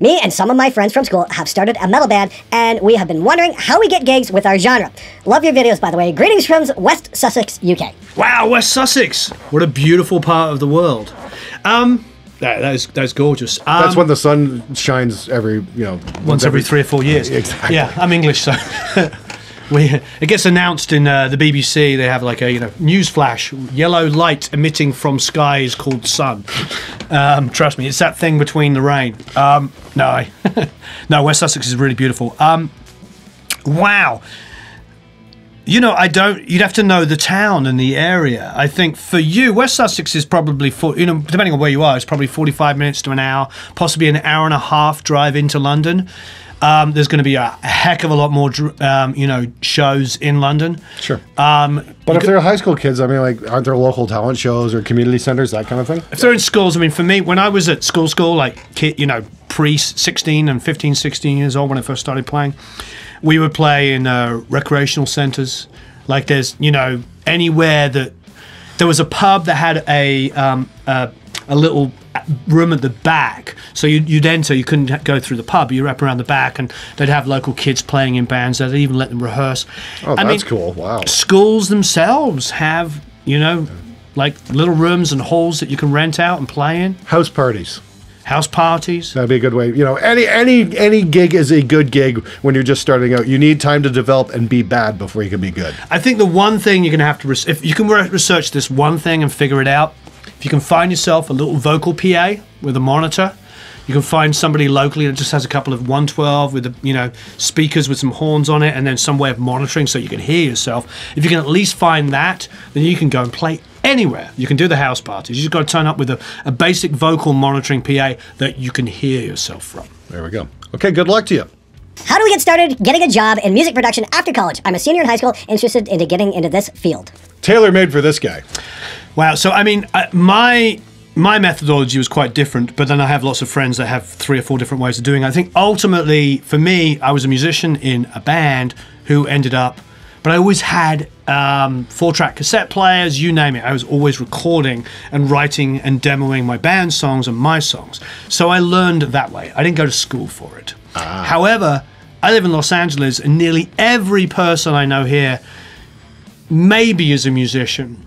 Me and some of my friends from school have started a metal band, and we have been wondering how we get gigs with our genre. Love your videos, by the way. Greetings from West Sussex, UK. Wow, West Sussex. What a beautiful part of the world. That's gorgeous. That's when the sun shines every, you know... Once every 3 or 4 years. Exactly. Yeah, I'm English, so... It gets announced in the BBC. They have like a news flash, yellow light emitting from skies called sun. Trust me, it's that thing between the rain. No, West Sussex is really beautiful. Wow. You'd have to know the town and the area. I think for you, West Sussex is probably, depending on where you are, it's probably 45 minutes to an hour, possibly an hour and a half drive into London. There's going to be a heck of a lot more, shows in London. Sure. But if they're high school kids, I mean, like, aren't there local talent shows or community centers, that kind of thing? If they're in schools, I mean, for me, when I was at school, like, pre-16 and 15, 16 years old when I first started playing, we would play in recreational centers. Like, there's, anywhere that... There was a pub that had a little... room at the back, so you'd enter. You couldn't go through the pub. You wrap around the back, and they'd have local kids playing in bands. They'd even let them rehearse. Oh, that's cool! Wow. Schools themselves have, like little rooms and halls that you can rent out and play in. House parties. House parties. That'd be a good way. Any gig is a good gig when you're just starting out. You need time to develop and be bad before you can be good. I think the one thing you're gonna have to if you can research this one thing and figure it out. If you can find yourself a little vocal PA with a monitor, you can find somebody locally that just has a couple of 112 with, speakers with some horns on it, and then some way of monitoring so you can hear yourself. If you can at least find that, then you can go and play anywhere. You can do the house parties. You just got to turn up with a basic vocal monitoring PA that you can hear yourself from. There we go. Okay, good luck to you. How do we get started getting a job in music production after college? I'm a senior in high school, interested in getting into this field. Tailor-made for this guy. Wow, so I mean, my methodology was quite different, but then I have lots of friends that have 3 or 4 different ways of doing it. I think ultimately, for me, I was a musician in a band who ended up, but I always had 4-track cassette players, you name it. I was always recording and writing and demoing my band's songs and my songs. So I learned that way. I didn't go to school for it. Ah. However, I live in Los Angeles, and nearly every person I know here maybe is a musician.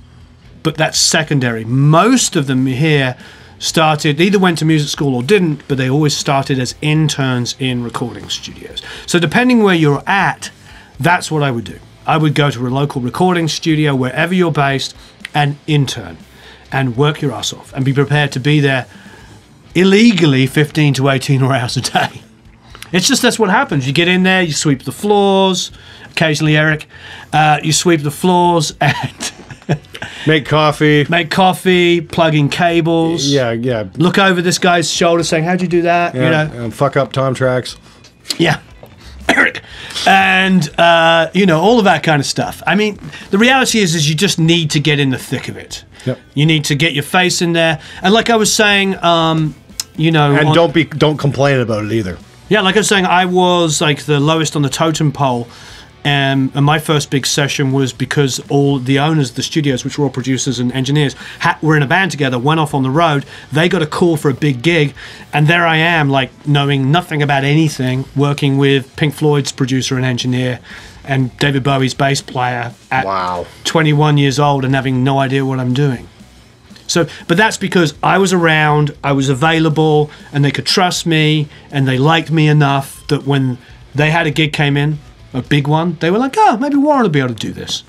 But that's secondary. Most of them here either went to music school or didn't, but they always started as interns in recording studios. So depending where you're at, that's what I would do. I would go to a local recording studio, wherever you're based, and intern, and work your ass off, and be prepared to be there illegally 15 to 18 hours a day. It's just that's what happens. You get in there, you sweep the floors, occasionally Eric, you sweep the floors and... Make coffee, plug in cables. Yeah. Look over this guy's shoulder saying, how'd you do that? Yeah, and fuck up tom tracks. Yeah. And, all of that kind of stuff. I mean, the reality is you just need to get in the thick of it. Yep. You need to get your face in there. And like I was saying, And don't complain about it either. Yeah, like I was saying, I was like the lowest on the totem pole. And my first big session was because all the owners of the studios, which were all producers and engineers, were in a band together, went off on the road, they got a call for a big gig, and there I am, like, knowing nothing about anything, working with Pink Floyd's producer and engineer and David Bowie's bass player at 21 years old and having no idea what I'm doing. So, but that's because I was around, I was available, and they could trust me, and they liked me enough that when they had a gig came in, a big one, they were like, oh, maybe Warren will be able to do this.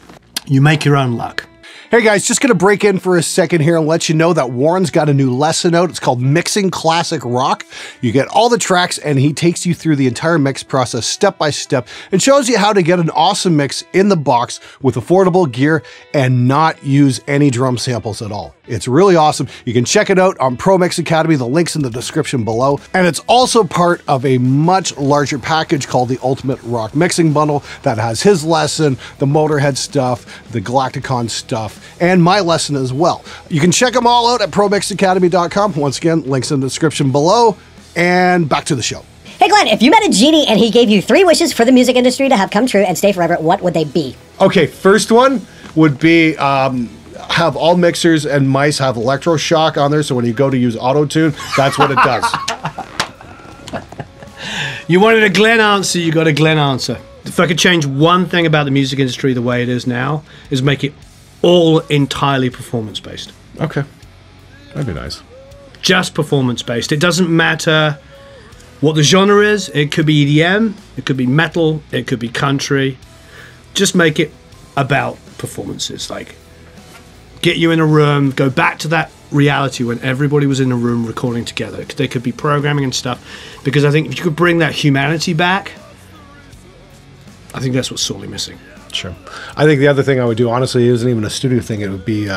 You make your own luck. Hey guys, just gonna break in for a second here and let you know that Warren's got a new lesson out. It's called Mixing Classic Rock. You get all the tracks and he takes you through the entire mix process step by step and shows you how to get an awesome mix in the box with affordable gear and not use any drum samples at all. It's really awesome. You can check it out on ProMix Academy. The link's in the description below. And it's also part of a much larger package called the Ultimate Rock Mixing Bundle that has his lesson, the Motorhead stuff, the Galacticon stuff, and my lesson as well. You can check them all out at ProMixAcademy.com. Once again, link's in the description below. And back to the show. Hey Glenn, if you met a genie and he gave you 3 wishes for the music industry to have come true and stay forever, what would they be? Okay, first one would be... have all mixers and mice have electroshock on there, so when you go to use auto-tune, that's what it does. You wanted a Glenn answer, you got a Glenn answer. If I could change one thing about the music industry the way it is now, is make it all entirely performance-based. Okay. That'd be nice. Just performance-based. It doesn't matter what the genre is. It could be EDM, it could be metal, it could be country. Just make it about performances. Like, get you in a room, go back to that reality when everybody was in a room recording together. They could be programming and stuff, because I think if you could bring that humanity back, I think that's what's sorely missing. Sure. I think the other thing I would do, honestly, isn't even a studio thing. It would be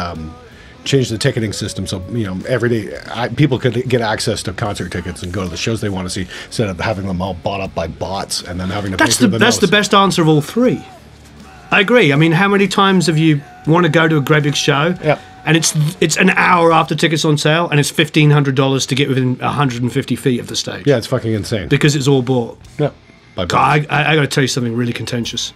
change the ticketing system, so you know every day people could get access to concert tickets and go to the shows they want to see, instead of having them all bought up by bots and then having to pay for them. That's the best answer of all three. I agree. I mean, how many times have you want to go to a great big show? Yeah. And it's an hour after tickets on sale, and it's $1,500 to get within 150 feet of the stage. Yeah, it's fucking insane. Because it's all bought. Yeah. God, I got to tell you something really contentious.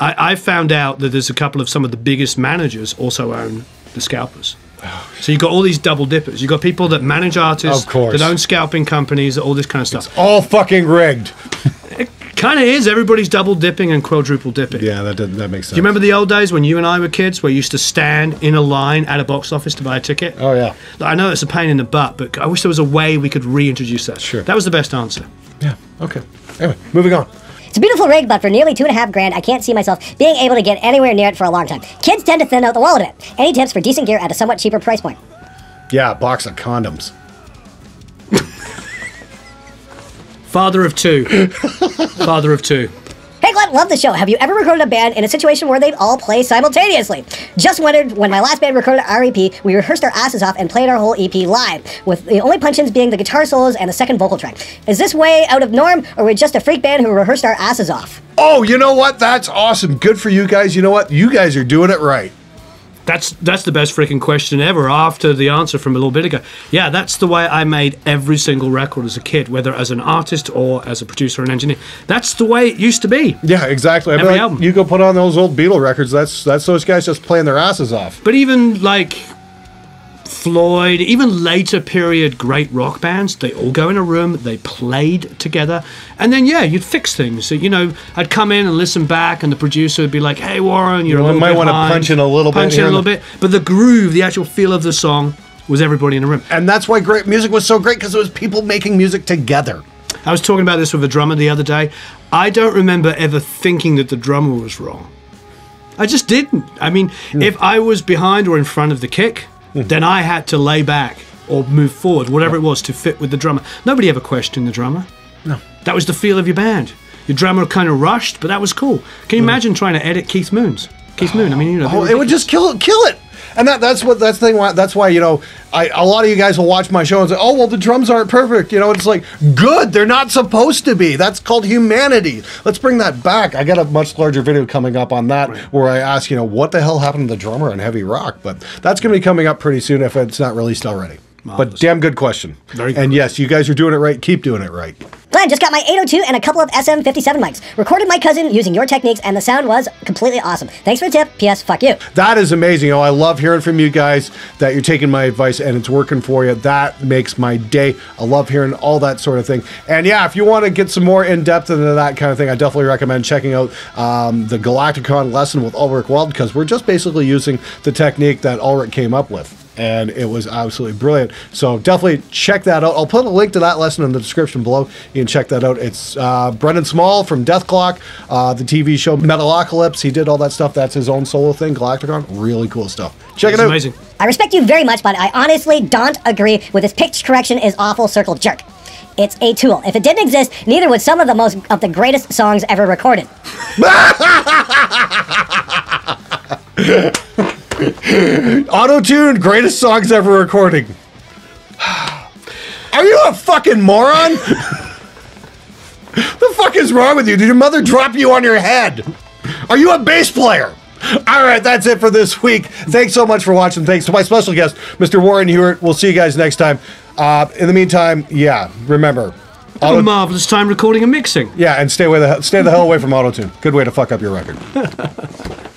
I found out that there's a couple of some of the biggest managers also own the scalpers. Oh. So you've got all these double dippers. You've got people that manage artists, that own scalping companies, all this kind of stuff. It's all fucking rigged. It kind of is. Everybody's double dipping and quadruple dipping. Yeah, that makes sense. Do you remember the old days when you and I were kids, where you used to stand in a line at a box office to buy a ticket? Oh, yeah. I know it's a pain in the butt, but I wish there was a way we could reintroduce that. Sure. That was the best answer. Yeah, okay. Anyway, moving on. It's a beautiful rig, but for nearly $2,500, I can't see myself being able to get anywhere near it for a long time. Kids tend to thin out the wallet a bit. Any tips for decent gear at a somewhat cheaper price point? Yeah, a box of condoms. Father of two. Father of two. Hey Glenn, love the show. Have you ever recorded a band in a situation where they'd all play simultaneously? Just wondered, when my last band recorded our EP, we rehearsed our asses off and played our whole EP live, with the only punch-ins being the guitar solos and the second vocal track. Is this way out of norm, or we're just a freak band who rehearsed our asses off? Oh, you know what? That's awesome. Good for you guys. You know what? You guys are doing it right. That's the best freaking question ever, after the answer from a little bit ago. Yeah, that's the way I made every single record as a kid, whether as an artist or as a producer and engineer. That's the way it used to be. Yeah, exactly. Every album. You go put on those old Beatle records, that's those guys just playing their asses off. But even like Floyd, even later period great rock bands, they all go in a room, they played together, and then yeah, you'd fix things. So you know, I'd come in and listen back, and the producer would be like, "Hey Warren, you're a little bit behind. punch in a little bit." But the groove, the actual feel of the song, was everybody in a room, and that's why great music was so great, because it was people making music together. I was talking about this with a drummer the other day. I don't remember ever thinking that the drummer was wrong. I just didn't. I mean, if I was behind or in front of the kick, then I had to lay back or move forward, whatever it was, to fit with the drummer. Nobody ever questioned the drummer. No. That was the feel of your band. Your drummer kind of rushed, but that was cool. Can you imagine trying to edit Keith Moon? I mean, you know. Oh, it would just kill it. And that's the thing. That's why, you know, a lot of you guys will watch my show and say, "Oh, well, the drums aren't perfect." You know, it's like, good. They're not supposed to be. That's called humanity. Let's bring that back. I got a much larger video coming up on that, where I ask, you know, what the hell happened to the drummer in heavy rock? But that's going to be coming up pretty soon if it's not released already. Marvelous. But damn good question. Very good. And yes, you guys are doing it right. Keep doing it right. Glenn, just got my 802 and a couple of SM57 mics. Recorded my cousin using your techniques, and the sound was completely awesome. Thanks for the tip. P.S. Fuck you. That is amazing. Oh, I love hearing from you guys that you're taking my advice and it's working for you. That makes my day. I love hearing all that sort of thing. And yeah, if you want to get some more in-depth into that kind of thing, I definitely recommend checking out the Galacticon lesson with Ulrich Weld, because we're just basically using the technique that Ulrich came up with. And it was absolutely brilliant. So definitely check that out. I'll put a link to that lesson in the description below. You can check that out. It's Brendan Small from Death Clock, the TV show Metalocalypse. He did all that stuff. That's his own solo thing, Galacticon. Really cool stuff. Check it out. Amazing. I respect you very much, but I honestly don't agree with this pitch correction is awful circle jerk. It's a tool. If it didn't exist, neither would some of the greatest songs ever recorded. Auto-tuned, greatest songs ever recording. Are you a fucking moron? The fuck is wrong with you? Did your mother drop you on your head? Are you a bass player? Alright, that's it for this week. Thanks so much for watching. Thanks to my special guest, Mr. Warren Hewitt. We'll see you guys next time. In the meantime, yeah, remember, have a marvelous time recording and mixing. Yeah, and stay the hell away from auto-tune. Good way to fuck up your record.